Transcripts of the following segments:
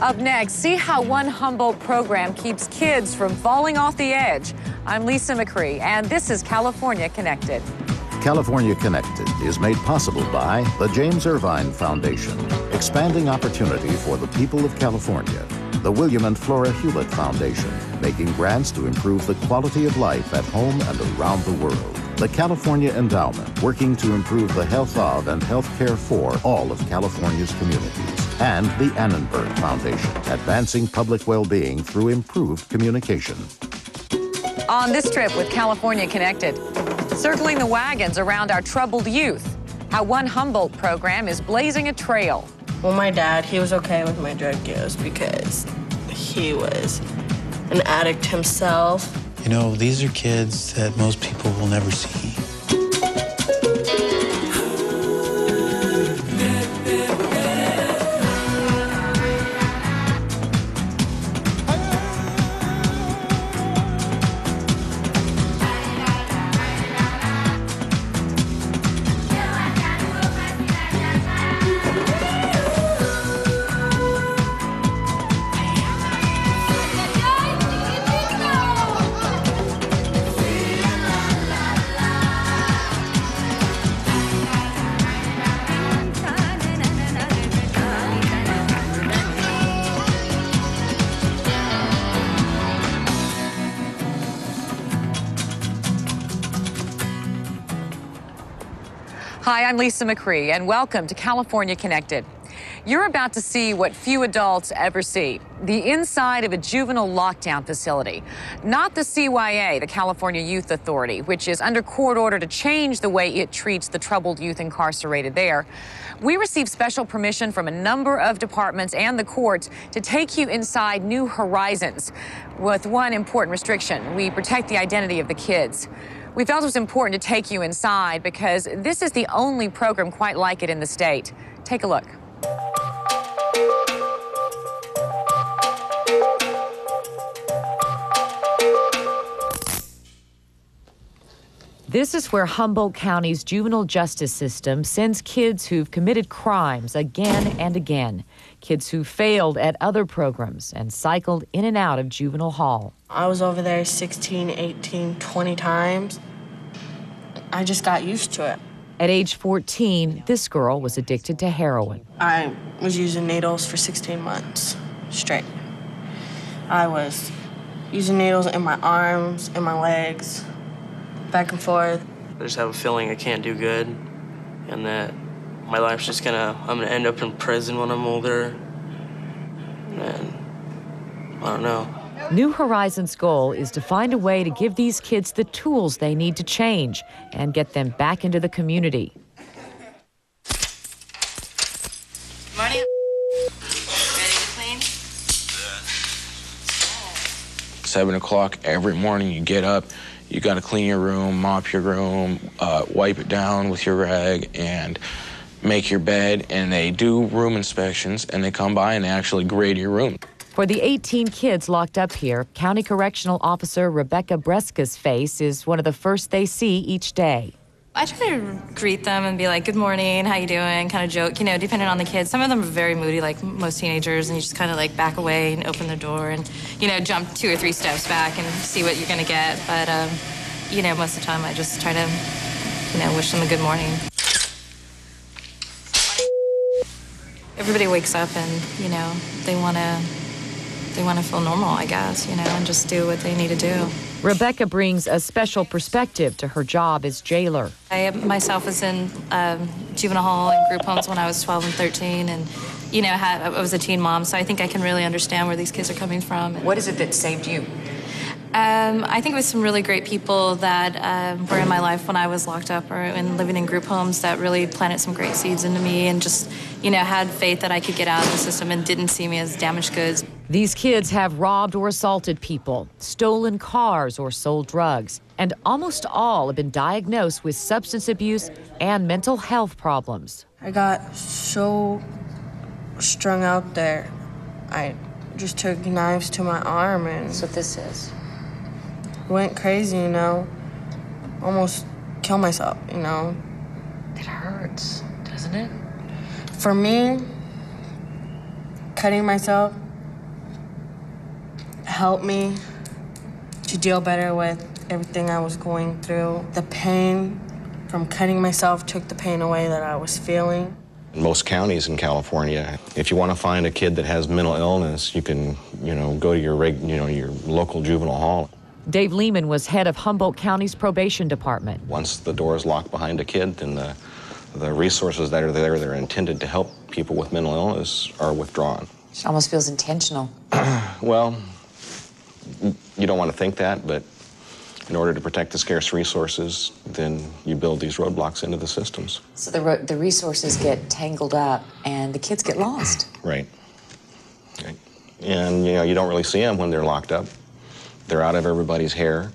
Up next, see how one Humboldt program keeps kids from falling off the edge. I'm Lisa McCree, and this is California Connected. California Connected is made possible by the James Irvine Foundation, expanding opportunity for the people of California. The William and Flora Hewlett Foundation, making grants to improve the quality of life at home and around the world. The California Endowment, working to improve the health of and health care for all of California's communities. And the Annenberg Foundation, advancing public well-being through improved communication. On this trip with California Connected, circling the wagons around our troubled youth, how one Humboldt program is blazing a trail. Well, my dad, he was okay with my drug use because he was an addict himself. You know, these are kids that most people will never see. Hi, I'm Lisa McCree, and welcome to California Connected. You're about to see what few adults ever see, the inside of a juvenile lockdown facility. Not the CYA, the California Youth Authority, which is under court order to change the way it treats the troubled youth incarcerated there. We received special permission from a number of departments and the courts to take you inside New Horizons, with one important restriction. We protect the identity of the kids. We felt it was important to take you inside because this is the only program quite like it in the state. Take a look. This is where Humboldt County's juvenile justice system sends kids who've committed crimes again and again, kids who failed at other programs and cycled in and out of juvenile hall. I was over there 16, 18, 20 times. I just got used to it. At age 14, this girl was addicted to heroin. I was using needles for 16 months straight. I was using needles in my arms, in my legs, back and forth. I just have a feeling I can't do good and that my life's just I'm gonna end up in prison when I'm older. And I don't know. New Horizons' goal is to find a way to give these kids the tools they need to change and get them back into the community. Morning. Ready to clean? Yeah. 7 o'clock every morning you get up. You gotta clean your room, mop your room, wipe it down with your rag, and make your bed, and they do room inspections, and they come by and actually grade your room. For the 18 kids locked up here, County Correctional Officer Rebecca Bresca's face is one of the first they see each day. I try to greet them and be like, good morning, how you doing, kind of joke, you know, depending on the kids. Some of them are very moody, like most teenagers, and you just kind of like back away and open the door and, you know, jump 2 or 3 steps back and see what you're going to get. But, you know, most of the time I just try to, you know, wish them a good morning. Everybody wakes up and, you know, they want to feel normal, I guess, you know, and just do what they need to do. Rebecca brings a special perspective to her job as jailer. I myself was in juvenile hall and group homes when I was 12 and 13, and, you know, I was a teen mom, so I think I can really understand where these kids are coming from. What is it that saved you? I think it was some really great people that were in my life when I was locked up or living in group homes that really planted some great seeds into me and just, you know, had faith that I could get out of the system and didn't see me as damaged goods. These kids have robbed or assaulted people, stolen cars or sold drugs, and almost all have been diagnosed with substance abuse and mental health problems. I got so strung out there, I just took knives to my arm and... That's what this is. Went crazy, you know. Almost killed myself, you know. It hurts, doesn't it? For me, cutting myself helped me to deal better with everything I was going through. The pain from cutting myself took the pain away that I was feeling. In most counties in California, if you want to find a kid that has mental illness, you can, go to your local juvenile hall. Dave Lehman was head of Humboldt County's probation department. Once the door is locked behind a kid, then the resources that are there that are intended to help people with mental illness are withdrawn. It almost feels intentional. Well, you don't want to think that, but in order to protect the scarce resources, then you build these roadblocks into the systems. So the resources get tangled up and the kids get lost. Right. Right. And, you don't really see them when they're locked up. They're out of everybody's hair.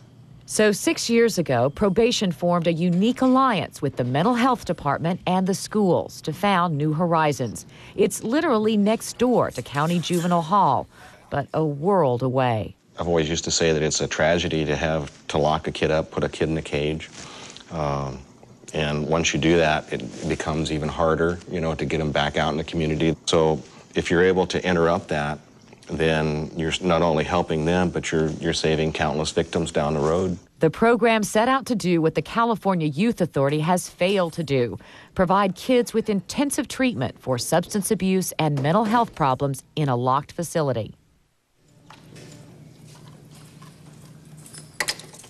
So 6 years ago, probation formed a unique alliance with the mental health department and the schools to found New Horizons. It's literally next door to County Juvenile Hall, but a world away. I've always used to say that it's a tragedy to lock a kid up, put a kid in a cage. And once you do that, it becomes even harder, to get them back out in the community. So if you're able to interrupt that, then you're not only helping them, but you're saving countless victims down the road. The program set out to do what the California Youth Authority has failed to do, provide kids with intensive treatment for substance abuse and mental health problems in a locked facility.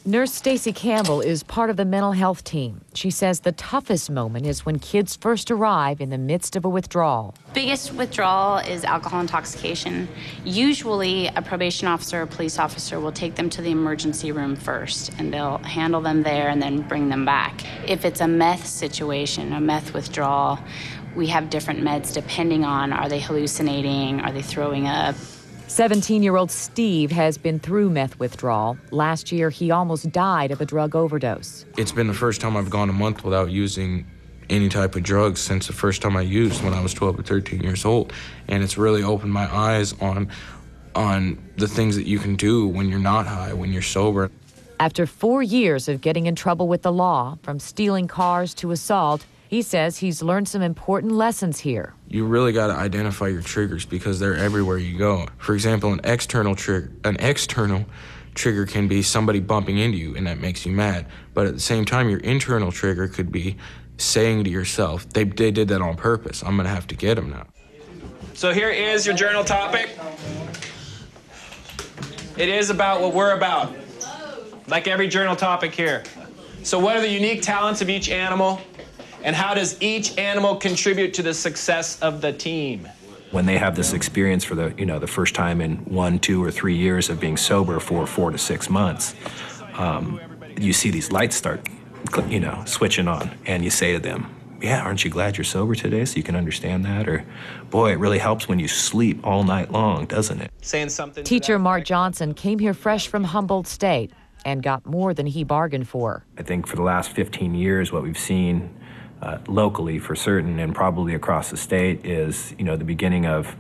Nurse Stacy Campbell is part of the mental health team. She says the toughest moment is when kids first arrive in the midst of a withdrawal. Biggest withdrawal is alcohol intoxication. Usually a probation officer or police officer will take them to the emergency room first, and they'll handle them there and then bring them back. If it's a meth situation, a meth withdrawal, we have different meds depending on, are they hallucinating, are they throwing up? 17-year-old Steve has been through meth withdrawal. Last year, he almost died of a drug overdose. It's been the first time I've gone a month without using any type of drugs since the first time I used when I was 12 or 13 years old. And it's really opened my eyes on the things that you can do when you're not high, when you're sober. After 4 years of getting in trouble with the law, from stealing cars to assault, he says he's learned some important lessons here. You really got to identify your triggers because they're everywhere you go. For example, an external trigger can be somebody bumping into you, and that makes you mad. But at the same time, your internal trigger could be saying to yourself, they did that on purpose. I'm going to have to get them now. So here is your journal topic. It is about what we're about, like every journal topic here. So what are the unique talents of each animal? And how does each animal contribute to the success of the team? When they have this experience for the first time in 1, 2, or 3 years of being sober for 4 to 6 months, you see these lights start, switching on, and you say to them, yeah, aren't you glad you're sober today so you can understand that? Or, boy, it really helps when you sleep all night long, doesn't it? Saying something. Teacher Mark Johnson came here fresh from Humboldt State and got more than he bargained for. I think for the last 15 years, what we've seen locally for certain, and probably across the state, is the beginning of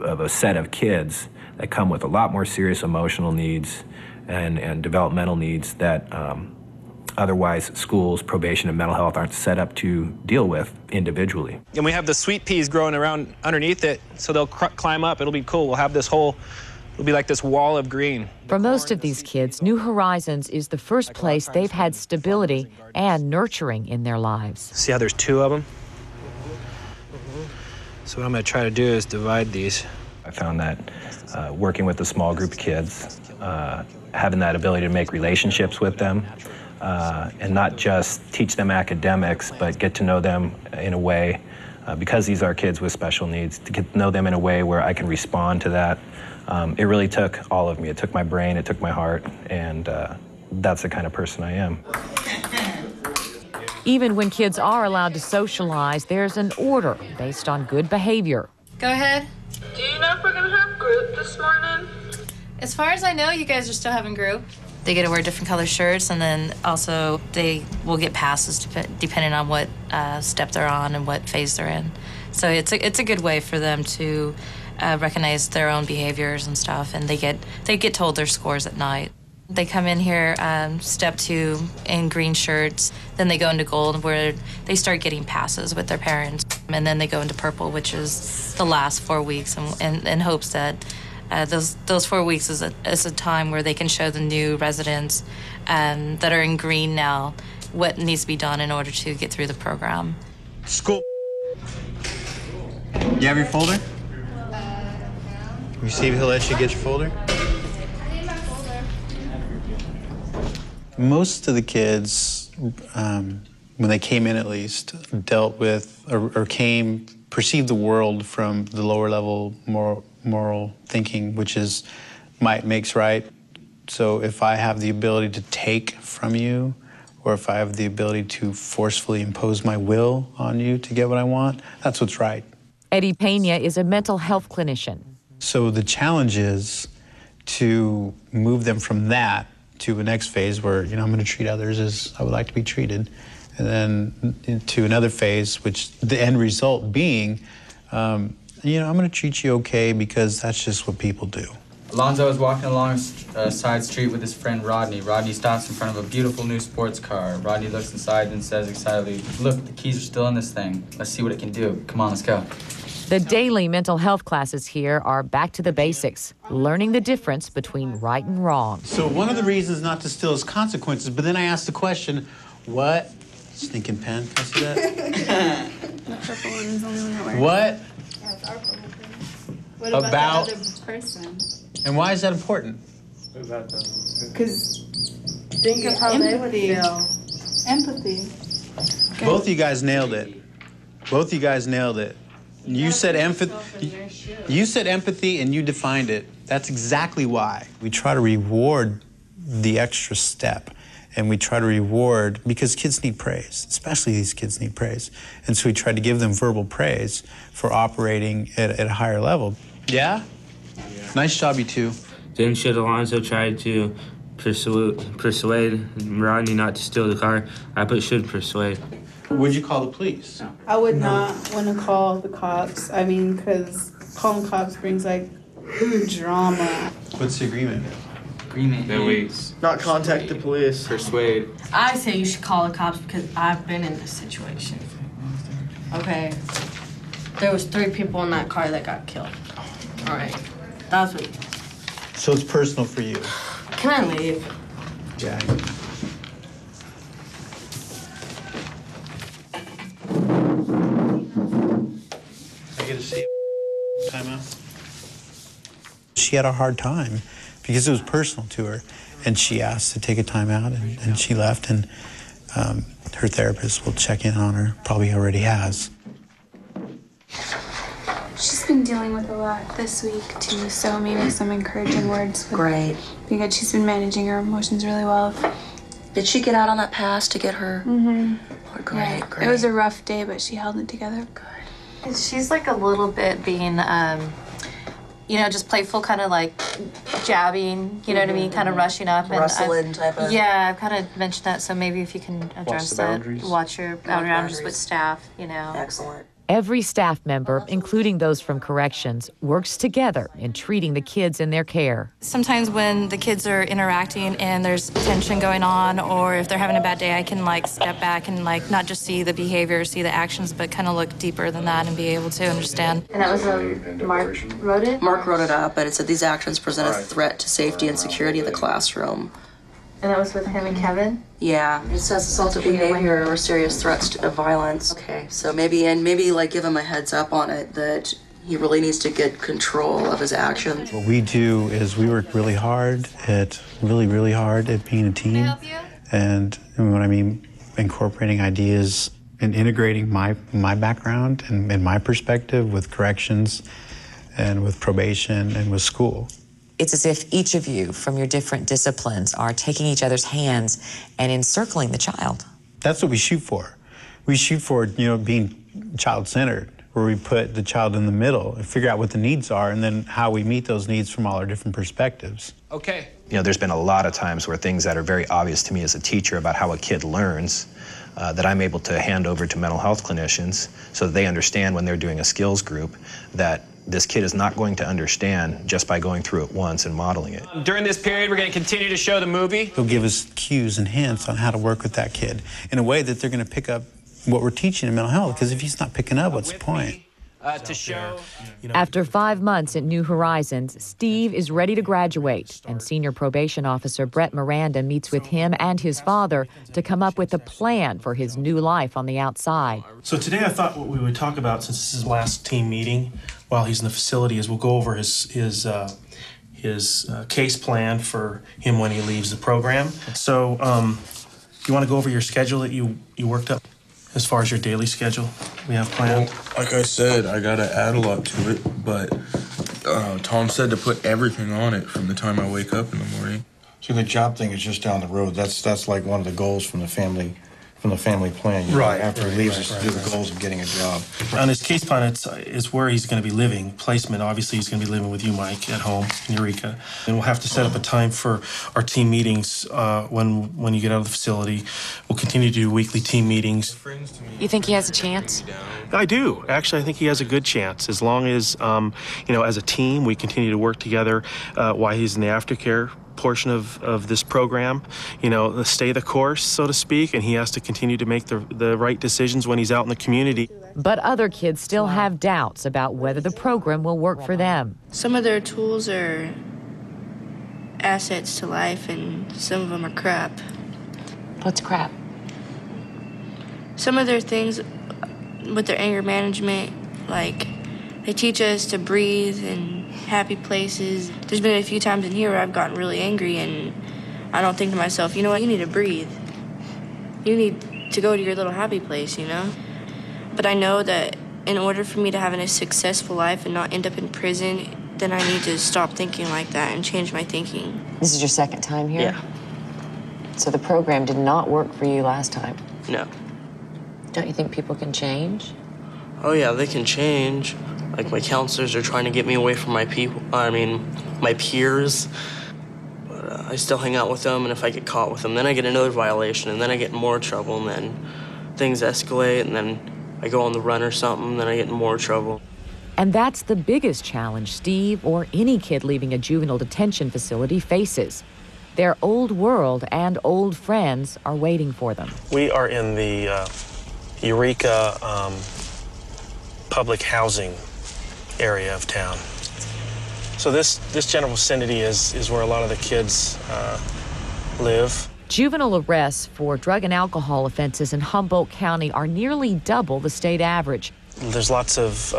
a set of kids that come with a lot more serious emotional needs and developmental needs that otherwise schools, probation, and mental health aren't set up to deal with individually. And we have the sweet peas growing around underneath it, so they'll climb up. It'll be cool. We'll have this whole. It'll be like this wall of green. For most of these kids, New Horizons is the first place they've had stability and nurturing in their lives. See how there's two of them? So what I'm going to try to do is divide these. I found that working with a small group of kids, having that ability to make relationships with them, and not just teach them academics, but get to know them in a way, because these are kids with special needs, to get to know them in a way where I can respond to that. It really took all of me. It took my brain, it took my heart, and that's the kind of person I am. Even when kids are allowed to socialize, there's an order based on good behavior. Go ahead. Do you know if we're gonna have group this morning? As far as I know, you guys are still having group. They get to wear different color shirts, and then also they will get passes depending on what step they're on and what phase they're in. So it's a good way for them to recognize their own behaviors and stuff, and they get told their scores at night. They come in here, step 2 in green shirts, then they go into gold where they start getting passes with their parents, and then they go into purple, which is the last 4 weeks, in hopes that Those 4 weeks is a time where they can show the new residents that are in green now what needs to be done in order to get through the program. School. You have your folder? You see, he'll let you get your folder? I need my folder. Most of the kids, when they came in at least, dealt with perceived the world from the lower level moral thinking, which is might makes right. So if I have the ability to take from you, or if I have the ability to forcefully impose my will on you to get what I want, that's what's right. Eddie Pena is a mental health clinician. So the challenge is to move them from that to the next phase where, you know, I'm going to treat others as I would like to be treated, and then into another phase, which the end result being, you know, I'm going to treat you okay because that's just what people do. Alonzo is walking along a side street with his friend Rodney. Rodney stops in front of a beautiful new sports car. Rodney looks inside and says excitedly, "Look, the keys are still in this thing. Let's see what it can do. Come on, let's go." The daily mental health classes here are back to the basics, learning the difference between right and wrong. So one of the reasons not to steal is consequences, but then I asked the question, what? Stinking pen, can I see that? That purple one is the only one that works. What? Yeah, it's our purple pen. What about the other person? And why is that important? Because think of how they would feel. Empathy. Okay. Both of you guys nailed it. Both of you guys nailed it. You said empathy. You said empathy, and you defined it. That's exactly why we try to reward the extra step, and we try to reward because kids need praise, especially these kids need praise, and so we try to give them verbal praise for operating at a higher level. Yeah? Nice job, you two. Then should Alonzo try to persuade Rodney not to steal the car? I put should persuade. Would you call the police? No. I would not want to call the cops. I mean, because calling cops brings, like, drama. What's the agreement? Agreement. Then we not contact the police. Persuade. I say you should call the cops because I've been in this situation. Okay. There was 3 people in that car that got killed. All right. That's what. So it's personal for you. Can I leave? Yeah. She had a hard time because it was personal to her, and she asked to take a time out, and she left, and her therapist will check in on her, probably already has. She's been dealing with a lot this week too, so maybe some encouraging words would be good. She's been managing her emotions really well. Did she get out on that pass to get her? Mm-hmm. Oh, great, yeah. Great. It was a rough day, but she held it together. Good. She's like a little bit being, you know, just playful, kind of like jabbing, you know what I mean, kind of rushing up. Rustling type of. Yeah, I've kind of mentioned that, so maybe if you can address that. Watch your boundaries with staff, you know. Excellent. Every staff member, including those from corrections, works together in treating the kids in their care. Sometimes when the kids are interacting and there's tension going on, or if they're having a bad day, I can like step back and like not just see the behavior, see the actions, but kind of look deeper than that and be able to understand. And that was Mark wrote it? Mark wrote it up, but it said these actions present a threat to safety and security of the classroom. And that was with him and Kevin? Yeah. It says assaultive behavior or serious threats of violence. Okay. So maybe, and maybe like give him a heads up on it that he really needs to get control of his actions. What we do is we work really hard at, really hard at being a team. Can I help you? And what I mean, incorporating ideas and integrating my background and my perspective with corrections and with probation and with school. It's as if each of you from your different disciplines are taking each other's hands and encircling the child. That's what we shoot for. We shoot for, you know, being child-centered, where we put the child in the middle and figure out what the needs are and then how we meet those needs from all our different perspectives. Okay. You know, there's been a lot of times where things that are very obvious to me as a teacher about how a kid learns that I'm able to hand over to mental health clinicians so that they understand when they're doing a skills group that this kid is not going to understand just by going through it once and modeling it. During this period, we're going to continue to show the movie. He'll give us cues and hints on how to work with that kid in a way that they're going to pick up what we're teaching in mental health, because if he's not picking up, what's the point? to show. After 5 months at New Horizons, Steve is ready to graduate, and senior probation officer Brett Miranda meets with him and his father to come up with a plan for his new life on the outside. So today I thought what we would talk about, since this is his last team meeting while he's in the facility, is we'll go over his case plan for him when he leaves the program. So you want to go over your schedule that you worked up? As far as your daily schedule, we have planned. Well, like I said, I gotta add a lot to it, but Tom said to put everything on it from the time I wake up in the morning. So the job thing is just down the road. That's like one of the goals from the family plan. You know, right after he leaves, is to do the goals of getting a job. On his case plan, it's where he's going to be living. Placement, obviously, he's going to be living with you, Mike, at home in Eureka. And we'll have to set up a time for our team meetings when you get out of the facility. We'll continue to do weekly team meetings. You think he has a chance? I do. Actually, I think he has a good chance. As long as, as a team, we continue to work together while he's in the aftercare portion of this program, stay the course, so to speak, and he has to continue to make the right decisions when he's out in the community. But other kids still have doubts about whether the program will work for them. Some of their tools are assets to life, and some of them are crap. What's crap? Some of their things with their anger management, like they teach us to breathe and happy places. There's been a few times in here where I've gotten really angry, and I don't think to myself, you know what, you need to breathe. You need to go to your little happy place, But I know that in order for me to have a successful life and not end up in prison, then I need to stop thinking like that and change my thinking. This is your second time here? Yeah. So the program did not work for you last time? No. Don't you think people can change? Oh yeah, they can change. Like, my counselors are trying to get me away from my peers. But I still hang out with them, and if I get caught with them, then I get another violation, and then I get in more trouble, and then things escalate, and then I go on the run or something, and then I get in more trouble. And that's the biggest challenge Steve or any kid leaving a juvenile detention facility faces. Their old world and old friends are waiting for them. We are in the Eureka public housing area of town. So this general vicinity is where a lot of the kids live. Juvenile arrests for drug and alcohol offenses in Humboldt County are nearly double the state average. There's lots of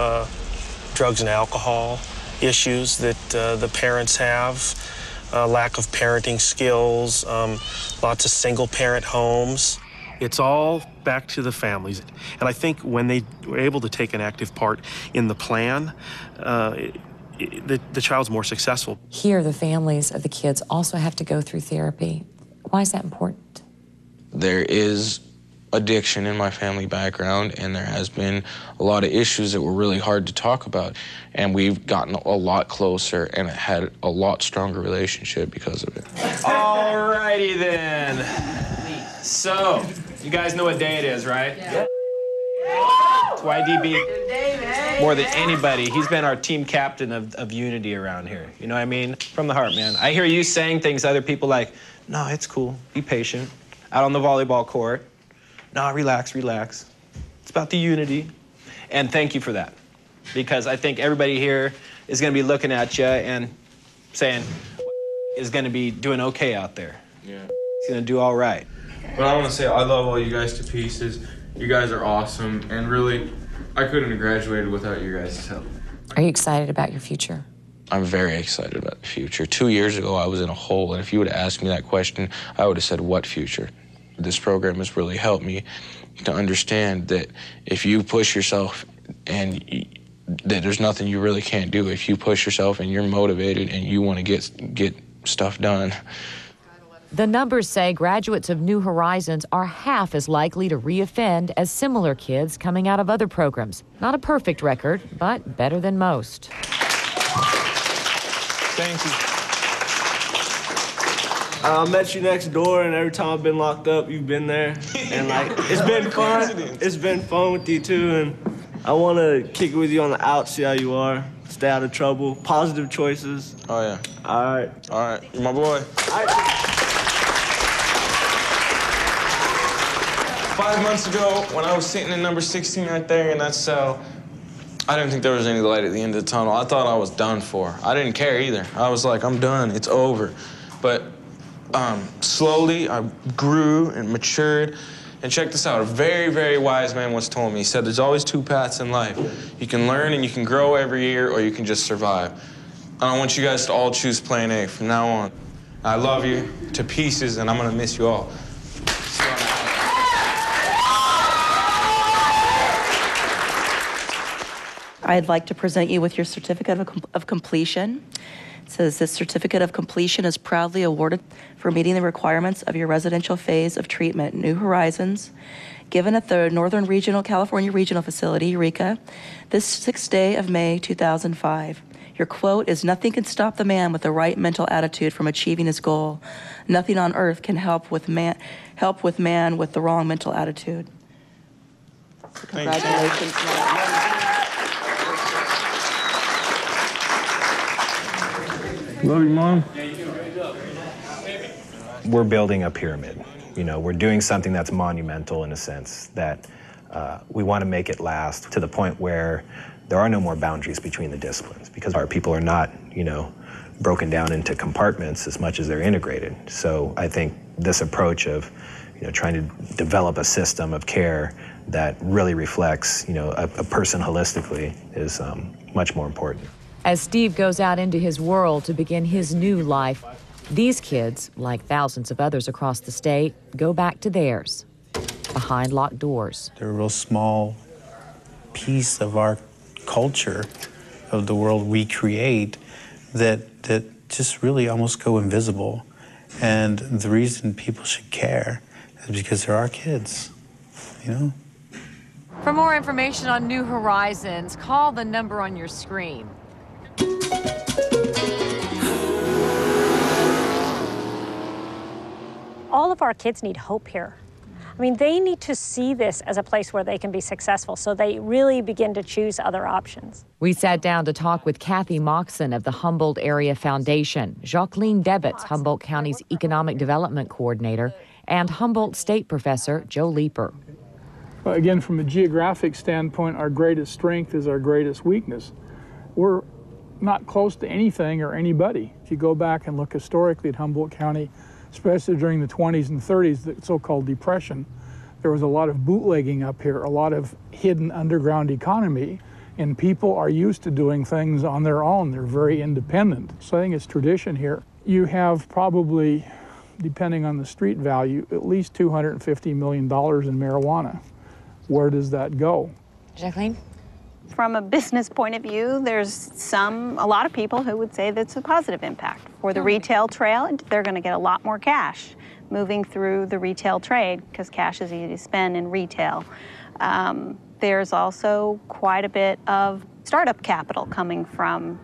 drugs and alcohol issues that the parents have, lack of parenting skills, lots of single parent homes. It's all back to the families. And I think when they were able to take an active part in the plan, the child's more successful. Here, the families of the kids also have to go through therapy. Why is that important? There is addiction in my family background, and there has been a lot of issues that were really hard to talk about. And we've gotten a lot closer, and it had a lot stronger relationship because of it. All righty then. So, you guys know what day it is, right? Yeah. YDB, more than anybody, he's been our team captain of unity around here. You know what I mean? From the heart, man. I hear you saying things to other people like, no, it's cool, be patient. Out on the volleyball court, no, relax. It's about the unity. And thank you for that. Because I think everybody here is going to be looking at you and saying, is going to be doing okay out there. Yeah. He's going to do all right. But I want to say I love all you guys to pieces. You guys are awesome, and really, I couldn't have graduated without you guys' help. Are you excited about your future? I'm very excited about the future. 2 years ago, I was in a hole, and if you would have asked me that question, I would have said, what future? This program has really helped me to understand that if you push yourself, and that there's nothing you really can't do. If you push yourself and you're motivated and you want to get stuff done. The numbers say graduates of New Horizons are half as likely to reoffend as similar kids coming out of other programs. Not a perfect record, but better than most. Thank you. I met you next door, and every time I've been locked up, you've been there. And, like, it's been fun. It's been fun with you, too, and I want to kick it with you on the out, see how you are, stay out of trouble, positive choices. Oh, yeah. All right. All right. You're my boy. All right. 5 months ago, when I was sitting in number 16 right there in that cell, I didn't think there was any light at the end of the tunnel. I thought I was done for. I didn't care either. I was like, I'm done, it's over. But slowly I grew and matured. And check this out, a very, very wise man once told me, he said, there's always two paths in life. You can learn and you can grow every year, or you can just survive. I want you guys to all choose plan A from now on. I love you to pieces, and I'm gonna miss you all. I'd like to present you with your certificate of completion. It says this certificate of completion is proudly awarded for meeting the requirements of your residential phase of treatment, New Horizons, given at the Northern California Regional Facility, Eureka, this 6th day of May, 2005. Your quote is, nothing can stop the man with the right mental attitude from achieving his goal. Nothing on earth can help with man with the wrong mental attitude. So congratulations, Mark. Love you, Mom. We're building a pyramid. You know, we're doing something that's monumental in a sense that we want to make it last to the point where there are no more boundaries between the disciplines, because our people are not, you know, broken down into compartments as much as they're integrated. So I think this approach of, you know, trying to develop a system of care that really reflects, you know, a person holistically is much more important. As Steve goes out into his world to begin his new life, these kids, like thousands of others across the state, go back to theirs, behind locked doors. They're a real small piece of our culture, of the world we create, that just really almost go invisible. And the reason people should care is because they're our kids, you know? For more information on New Horizons, call the number on your screen. All of our kids need hope here. I mean, they need to see this as a place where they can be successful, so they really begin to choose other options. We sat down to talk with Kathy Moxon of the Humboldt Area Foundation, Jacqueline Debitz, Humboldt County's Economic Development Coordinator, and Humboldt State Professor Joe Leeper. Well, again, from a geographic standpoint, our greatest strength is our greatest weakness. We're not close to anything or anybody. If you go back and look historically at Humboldt County, especially during the 20s and 30s, the so-called Depression, there was a lot of bootlegging up here, a lot of hidden underground economy, and people are used to doing things on their own. They're very independent. So I think it's tradition here. You have probably, depending on the street value, at least $250 million in marijuana. Where does that go? Jacqueline? From a business point of view, there's a lot of people who would say that's a positive impact. For the retail trail, they're gonna get a lot more cash moving through the retail trade, because cash is easy to spend in retail. There's also quite a bit of startup capital coming from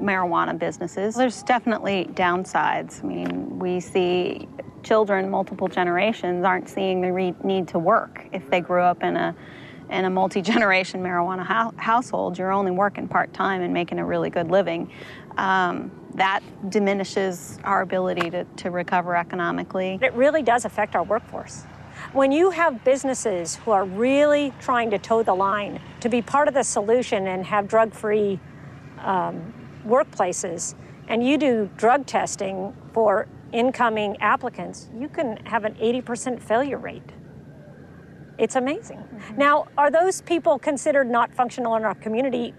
marijuana businesses. There's definitely downsides. I mean, we see children, multiple generations, aren't seeing the need to work. If they grew up in a multi-generation marijuana household, you're only working part-time and making a really good living. That diminishes our ability to recover economically. It really does affect our workforce. When you have businesses who are really trying to toe the line, to be part of the solution and have drug-free workplaces, and you do drug testing for incoming applicants, you can have an 80% failure rate. It's amazing. Mm-hmm. Now, are those people considered not functional in our community?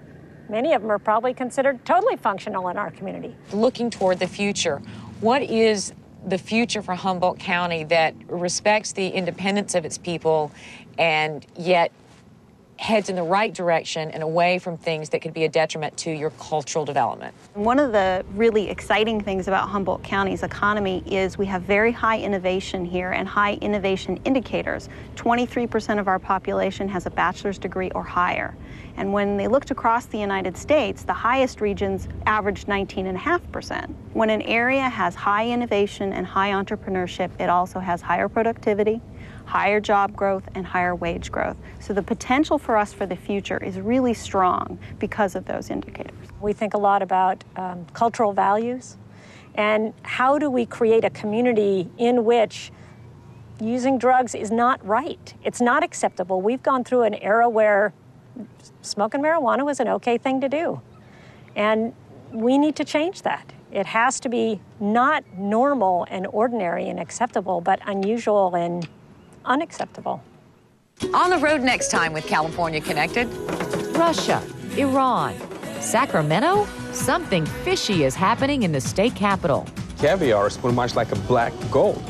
Many of them are probably considered totally functional in our community. Looking toward the future, what is the future for Humboldt County that respects the independence of its people and yet heads in the right direction and away from things that could be a detriment to your cultural development? One of the really exciting things about Humboldt County's economy is we have very high innovation here and high innovation indicators. 23% of our population has a bachelor's degree or higher. And when they looked across the United States, the highest regions averaged 19.5%. When an area has high innovation and high entrepreneurship, it also has higher productivity, higher job growth, and higher wage growth. So the potential for us for the future is really strong because of those indicators. We think a lot about cultural values and how do we create a community in which using drugs is not right. It's not acceptable. We've gone through an era where smoking marijuana was an okay thing to do. And we need to change that. It has to be not normal and ordinary and acceptable, but unusual and unacceptable. On the road next time with California Connected. Russia, Iran, Sacramento? Something fishy is happening in the state capital. Caviar is pretty much like a black gold.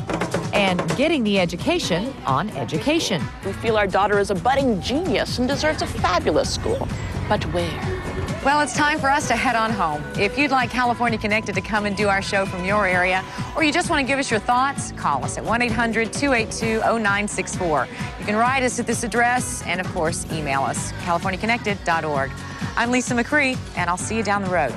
And getting the education on education. We feel our daughter is a budding genius and deserves a fabulous school. But where? Well, it's time for us to head on home. If you'd like California Connected to come and do our show from your area, or you just want to give us your thoughts, call us at 1-800-282-0964. You can write us at this address and, of course, email us, californiaconnected.org. I'm Lisa McCree, and I'll see you down the road.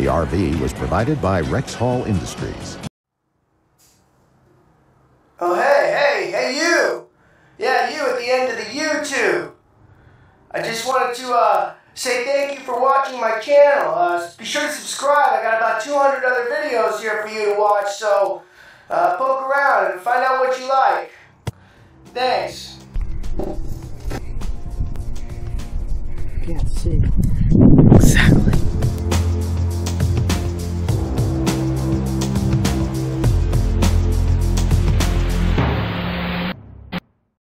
The RV was provided by Rexhall Industries. Oh, hey, you! Yeah, you at the end of the YouTube! I just wanted to say thank you for watching my channel. Be sure to subscribe. I got about 200 other videos here for you to watch, so poke around and find out what you like. Thanks.